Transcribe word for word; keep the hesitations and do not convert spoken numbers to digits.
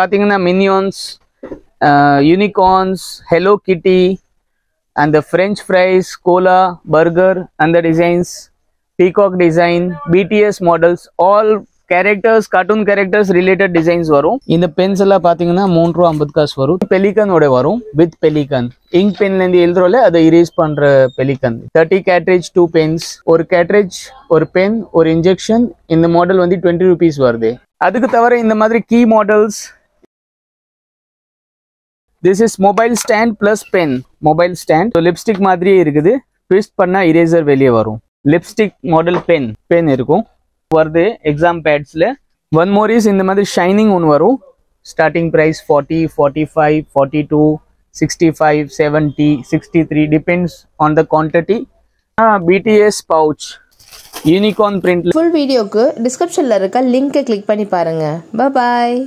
Pathina Minions, uh, Unicorns, Hello Kitty, and the French fries, cola, burger, and the designs, peacock design, B T S models, all characters, cartoon characters related designs varum. In the pens alla pathina Montro Ambudkas varum. Pelican ode varum with pelican. Ink pen la eludrole adu erase pandra pelican. thirty cartridge, two pens, or cartridge, or pen, or injection. In the model vandi twenty rupees varudhu. Adukku thavara indha madri key models. This is mobile stand plus pen. Mobile stand. So lipstick madriye irukudhu. Twist panna eraser veliye varum. Lipstick model pen. Pen irukum. Varudhu exam pads le. One more is indha madri shining one varum. Starting price forty, forty-five, forty-two, sixty-five, seventy, sixty-three depends on the quantity. Ah, B T S pouch. Unicorn print. Full video ku description la iruka link click panni parunga. Bye bye.